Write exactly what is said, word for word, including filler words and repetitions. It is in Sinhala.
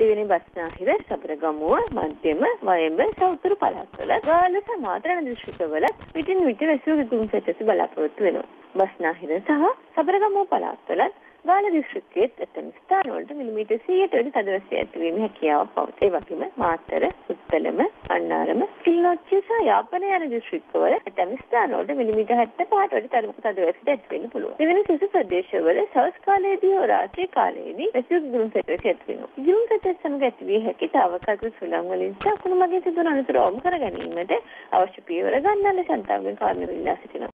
දෙවෙනි බස්නාහිර, සබරගමුව, මධ්‍යම, වයඹ, සවුතුරු පළාත්වල ගාල්ල සමාදරණ දිස්ත්‍රික්කවල පිටින් විට වැසූ ගිගුම් සැකසි බලාපොරොත්තු වෙනවා. බස්නාහිර සහ සබරගමුව පළාත්වල ගාල්ල දිස්ත්‍රික්කයේ ඇතැම් ස්ථානවලට මිලිමීටර් සීයට වැඩි තදවැස්ස ඇතිවීමේ හැකියාවක් පවතී. ඒ වගේම මාතර, පුත්තලම, අණ්ණාරම, කිල්ලොච්චිය සහ යාපනය යන දිස්ත්‍රික්කවල ඇතැම් ස්ථානවලට මිලිමීටර් හැත්තෑපහට වැඩි තදවැස්ස ඇති වෙන්න පුළුවන්. දෙවෙනි කිසි ප්‍රදේශවල සවස් කාලයේදී හෝ රාත්‍රී කාලයේදී වැසූ ගිගුම් සැකසි ඇති වෙනවා. ගිගුම් සැකසි සමග ඇතිවිය හැකි තාවකාලික සුළං වලින් සහ කුණු මගින් සිදුවන අනතුරු අවම කර ගැනීමට අවශ්‍ය පියවර ගන්නා ලෙස අන්තර්ගත කාර්යනිර්වාහකයා සිටිනවා.